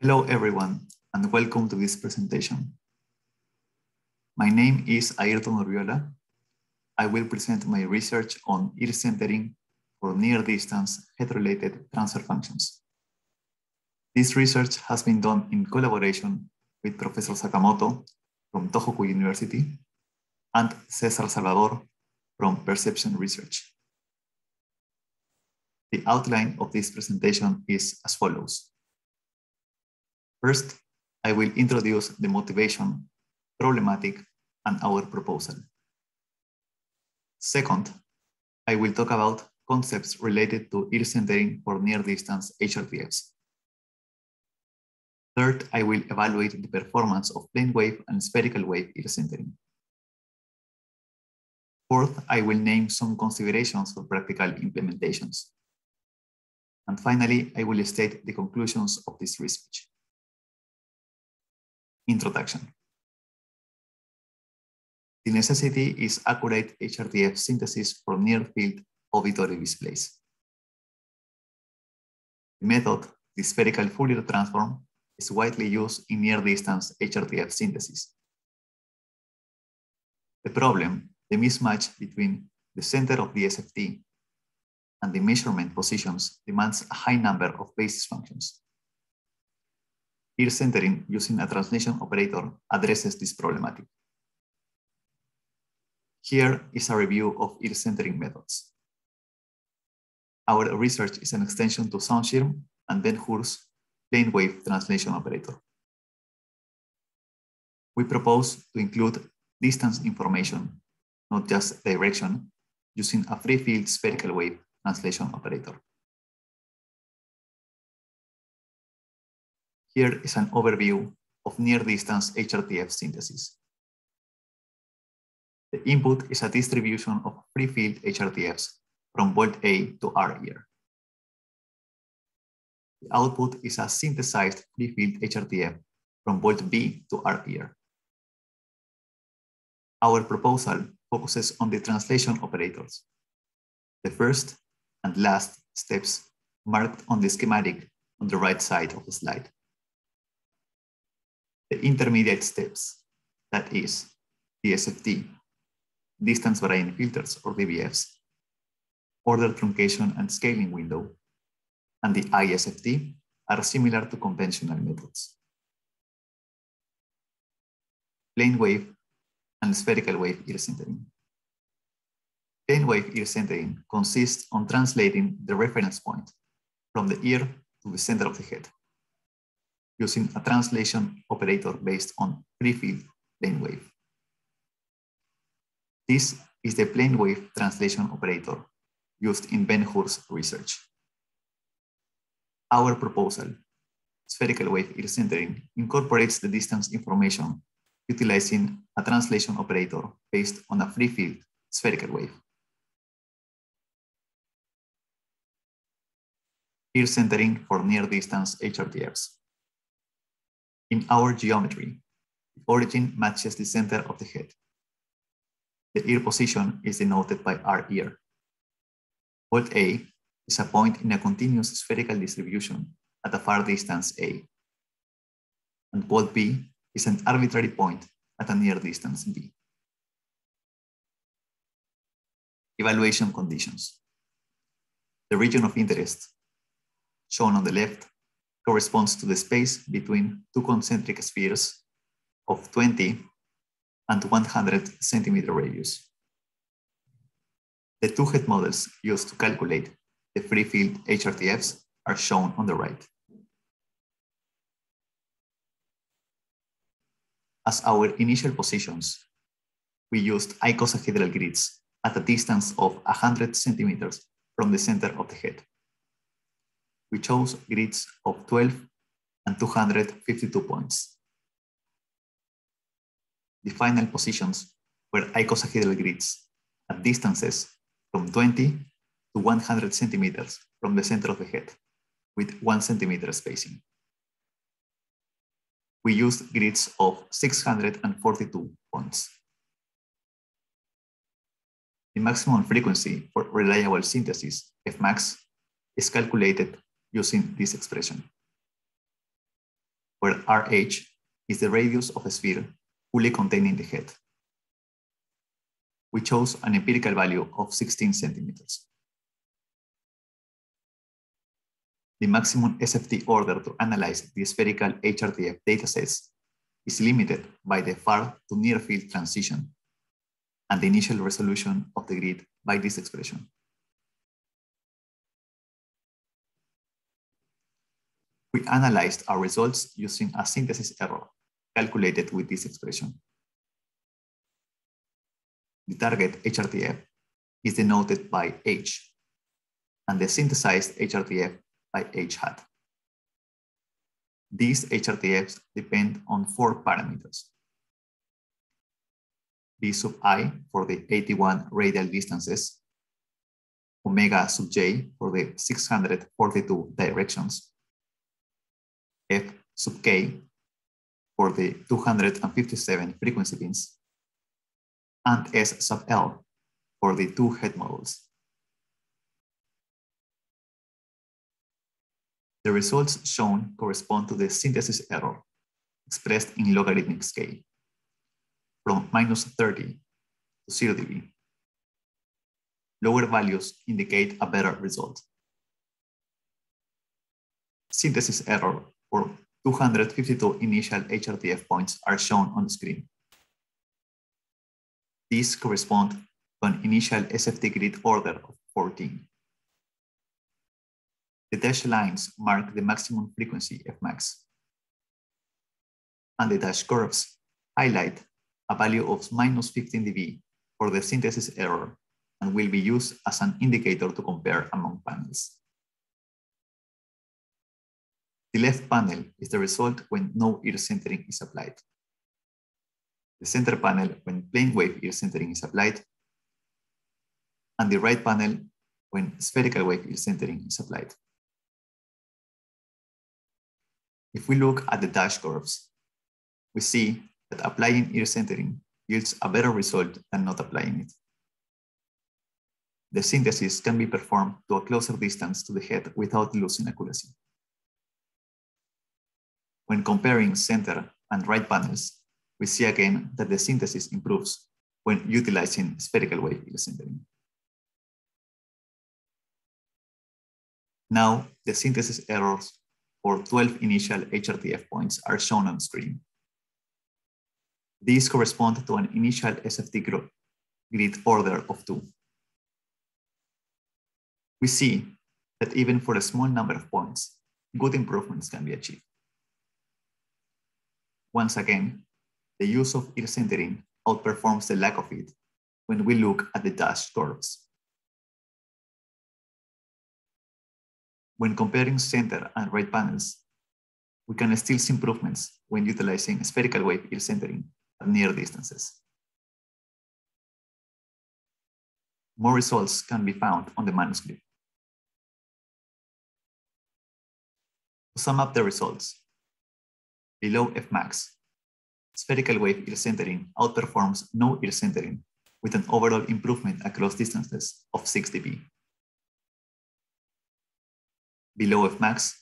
Hello everyone, and welcome to this presentation. My name is Ayrton Urviola. I will present my research on ear centering for near-distance head-related transfer functions. This research has been done in collaboration with Professor Sakamoto from Tohoku University and César Salvador from Perception Research. The outline of this presentation is as follows. First, I will introduce the motivation, problematic, and our proposal. Second, I will talk about concepts related to ear centering for near-distance HRTFs. Third, I will evaluate the performance of plane wave and spherical wave ear centering. Fourth, I will name some considerations for practical implementations. And finally, I will state the conclusions of this research. Introduction. The necessity is accurate HRTF synthesis for near-field auditory displays. The method, the spherical Fourier transform, is widely used in near-distance HRTF synthesis. The problem, the mismatch between the center of the SFT and the measurement positions, demands a high number of basis functions. Ear centering using a translation operator addresses this problematic. Here is a review of ear centering methods. Our research is an extension to SoundShirm and Ben-Hur's plane wave translation operator. We propose to include distance information, not just direction, using a free field spherical wave translation operator. Here is an overview of near-distance HRTF synthesis. The input is a distribution of free-field HRTFs from volt A to R ear. The output is a synthesized free-field HRTF from volt B to R ear. Our proposal focuses on the translation operators, the first and last steps marked on the schematic on the right side of the slide. The intermediate steps, that is, the SFT, distance varying filters or DVFs, order truncation and scaling window, and the ISFT are similar to conventional methods. Plane wave and spherical wave ear centering. Plane wave ear centering consists on translating the reference point from the ear to the center of the head, using a translation operator based on free-field plane wave. This is the plane wave translation operator used in Ben-Hur's research. Our proposal, spherical wave ear centering, incorporates the distance information utilizing a translation operator based on a free-field spherical wave. Ear centering for near-distance HRTFs. In our geometry, the origin matches the center of the head. The ear position is denoted by R ear. Volt A is a point in a continuous spherical distribution at a far distance A. And volt B is an arbitrary point at a near distance B. Evaluation conditions. The region of interest, shown on the left, corresponds to the space between two concentric spheres of 20 and 100 centimeter radius. The two head models used to calculate the free field HRTFs are shown on the right. As our initial positions, we used icosahedral grids at a distance of 100 centimeters from the center of the head. We chose grids of 12 and 252 points. The final positions were icosahedral grids at distances from 20 to 100 centimeters from the center of the head, with 1 centimeter spacing. We used grids of 642 points. The maximum frequency for reliable synthesis, Fmax, is calculated using this expression. where RH is the radius of a sphere fully containing the head. We chose an empirical value of 16 centimeters. The maximum SFT order to analyze the spherical HRTF datasets is limited by the far to near field transition and the initial resolution of the grid by this expression. We analyzed our results using a synthesis error calculated with this expression. The target HRTF is denoted by H and the synthesized HRTF by H hat. These HRTFs depend on 4 parameters. B sub I for the 81 radial distances, omega sub j for the 642 directions, F sub k for the 257 frequency pins, and S sub L for the 2 head models. The results shown correspond to the synthesis error expressed in logarithmic scale from -30 to 0 dB. Lower values indicate a better result. Synthesis error for 252 initial HRTF points are shown on the screen. These correspond to an initial SFT grid order of 14. The dashed lines mark the maximum frequency Fmax, and the dashed curves highlight a value of -15 dB for the synthesis error and will be used as an indicator to compare among panels. The left panel is the result when no ear centering is applied. The center panel when plane wave ear centering is applied, and the right panel when spherical wave ear centering is applied. If we look at the dashed curves, we see that applying ear centering yields a better result than not applying it. The synthesis can be performed to a closer distance to the head without losing accuracy. When comparing center and right panels, we see again that the synthesis improves when utilizing spherical wave ear centering. Now, the synthesis errors for 12 initial HRTF points are shown on screen. These correspond to an initial SFT grid order of 2. We see that even for a small number of points, good improvements can be achieved. Once again, the use of ear centering outperforms the lack of it when we look at the dashed curves. When comparing center and right panels, we can still see improvements when utilizing spherical wave ear centering at near distances. More results can be found on the manuscript. To sum up the results, below Fmax, spherical wave ear centering outperforms no ear centering with an overall improvement across distances of 6 dB. Below Fmax,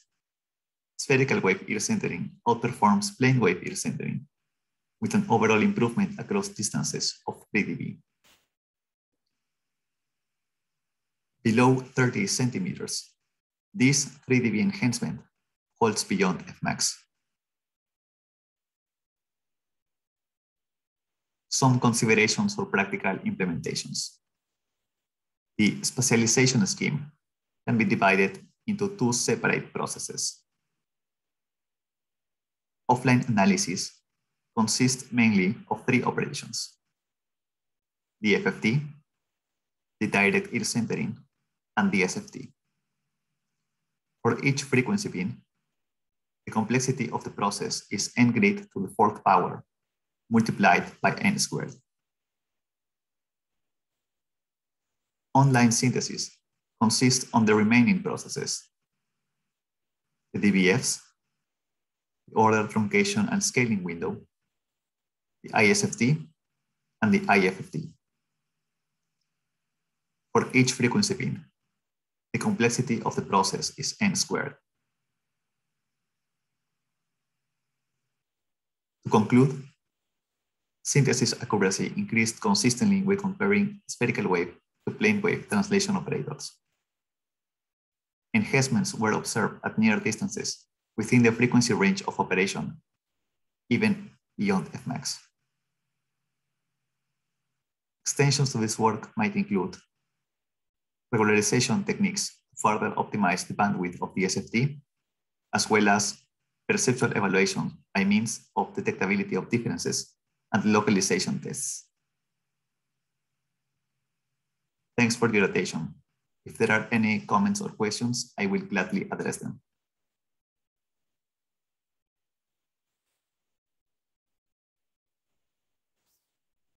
spherical wave ear centering outperforms plane wave ear centering with an overall improvement across distances of 3 dB. Below 30 centimeters, this 3 dB enhancement holds beyond Fmax. Some considerations for practical implementations. The spatialization scheme can be divided into 2 separate processes. Offline analysis consists mainly of 3 operations: the FFT, the direct ear centering, and the SFT. For each frequency pin, the complexity of the process is n^4 multiplied by n². Online synthesis consists on the remaining processes: the DVFs, the order truncation and scaling window, the ISFT, and the IFFT. For each frequency pin, the complexity of the process is n². To conclude, synthesis accuracy increased consistently with comparing spherical wave to plane wave translation operators. Enhancements were observed at near distances within the frequency range of operation, even beyond Fmax. Extensions to this work might include regularization techniques to further optimize the bandwidth of the SFT, as well as perceptual evaluation by means of detectability of differences and localization tests. Thanks for your attention. If there are any comments or questions, I will gladly address them.